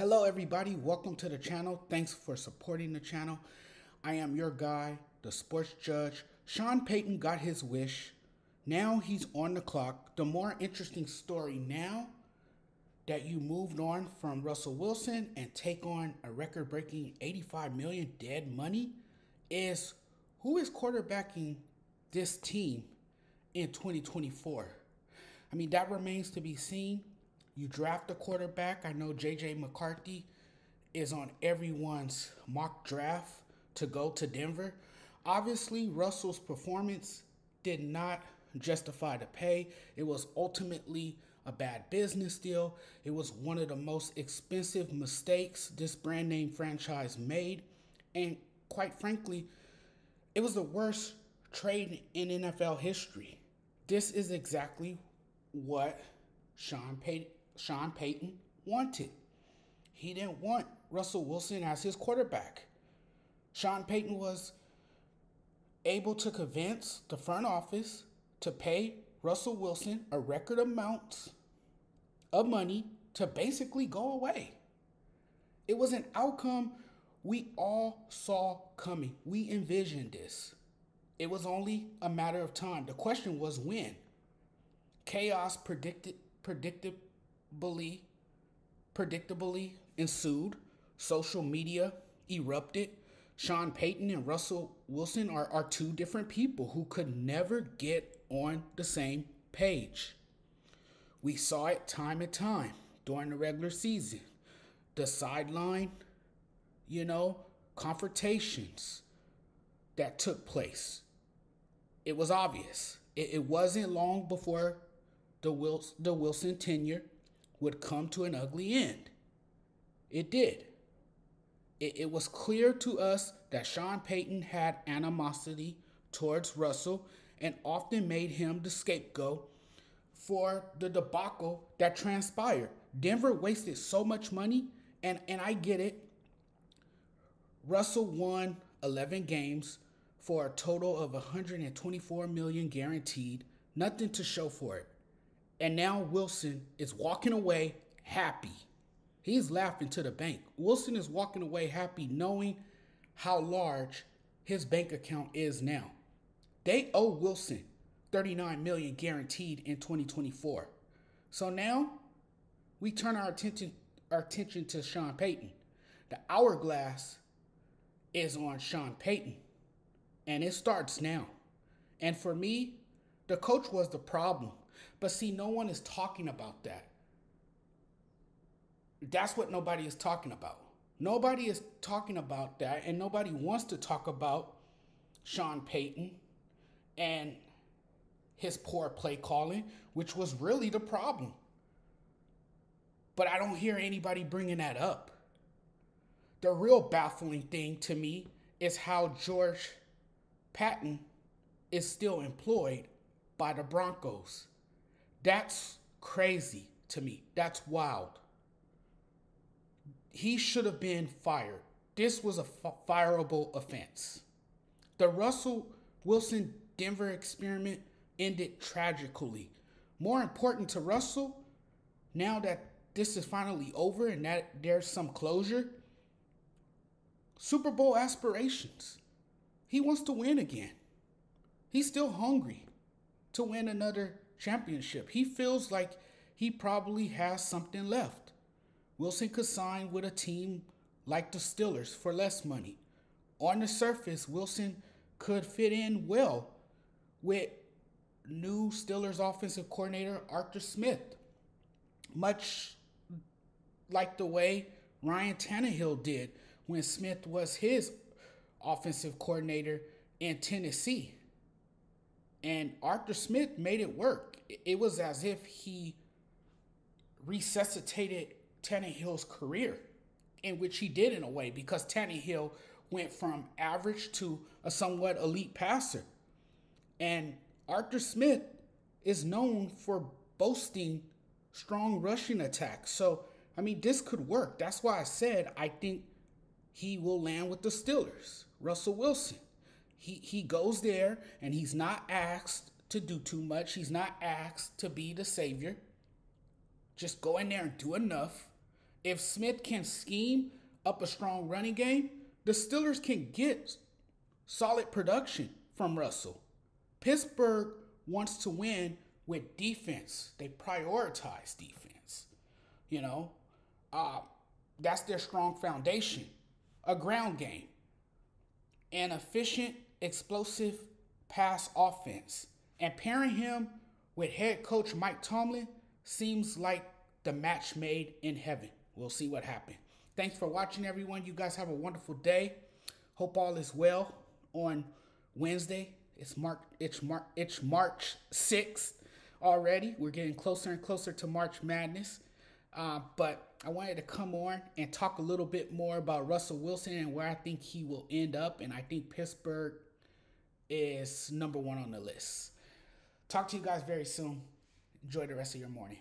Hello everybody, welcome to the channel. Thanks for supporting the channel. I am your guy, the sports judge. Sean Payton got his wish. Now he's on the clock. The more interesting story now that you moved on from Russell Wilson and take on a record-breaking $85 million dead money is who is quarterbacking this team in 2024. I mean, that remains to be seen. You draft a quarterback. I know JJ McCarthy is on everyone's mock draft to go to Denver. Obviously, Russell's performance did not justify the pay. It was ultimately a bad business deal. It was one of the most expensive mistakes this brand name franchise made. And quite frankly, it was the worst trade in NFL history. This is exactly what Sean Payton wanted. He didn't want Russell Wilson as his quarterback. Sean Payton was able to convince the front office to pay Russell Wilson a record amount of money to basically go away. It was an outcome we all saw coming. We envisioned this. It was only a matter of time. The question was when. Chaos predictably ensued. Social media erupted. Sean Payton and Russell Wilson are two different people who could never get on the same page. We saw it time and time during the regular season. The sideline, confrontations that took place. It was obvious. It wasn't long before the Wilson tenure would come to an ugly end. It did. It was clear to us that Sean Payton had animosity towards Russell and often made him the scapegoat for the debacle that transpired. Denver wasted so much money, and I get it. Russell won 11 games for a total of $124 million guaranteed, nothing to show for it. And now Wilson is walking away happy. He's laughing to the bank. Wilson is walking away happy knowing how large his bank account is now. They owe Wilson $39 million guaranteed in 2024. So now we turn our attention to Sean Payton. The hourglass is on Sean Payton, and it starts now. And for me, the coach was the problem. But see, no one is talking about that. That's what nobody is talking about. Nobody is talking about that, and nobody wants to talk about Sean Payton and his poor play calling, which was really the problem. But I don't hear anybody bringing that up. The real baffling thing to me is how George Paton is still employed by the Broncos. That's crazy to me. That's wild. He should have been fired. This was a fireable offense. The Russell Wilson Denver experiment ended tragically. More important to Russell, now that this is finally over and that there's some closure, Super Bowl aspirations. He wants to win again. He's still hungry to win another championship. He feels like he probably has something left. Wilson could sign with a team like the Steelers for less money. On the surface, Wilson could fit in well with new Steelers offensive coordinator Arthur Smith, much like the way Ryan Tannehill did when Smith was his offensive coordinator in Tennessee. And Arthur Smith made it work. It was as if he resuscitated Tannehill's career, in which he did in a way, because Tannehill went from average to a somewhat elite passer. And Arthur Smith is known for boasting strong rushing attacks. So, I mean, this could work. That's why I said I think he will land with the Steelers. Russell Wilson. He goes there and he's not asked to do too much. He's not asked to be the savior. Just go in there and do enough. If Smith can scheme up a strong running game, the Steelers can get solid production from Russell. Pittsburgh wants to win with defense. They prioritize defense. You know, that's their strong foundation. A ground game. An efficient, explosive pass offense. And pairing him with head coach Mike Tomlin seems like the match made in heaven. We'll see what happens. Thanks for watching, everyone. You guys have a wonderful day. Hope all is well on Wednesday. It's March 6th already. We're getting closer and closer to March Madness. But I wanted to come on and talk a little bit more about Russell Wilson and where I think he will end up. And I think Pittsburgh is #1 on the list. Talk to you guys very soon. Enjoy the rest of your morning.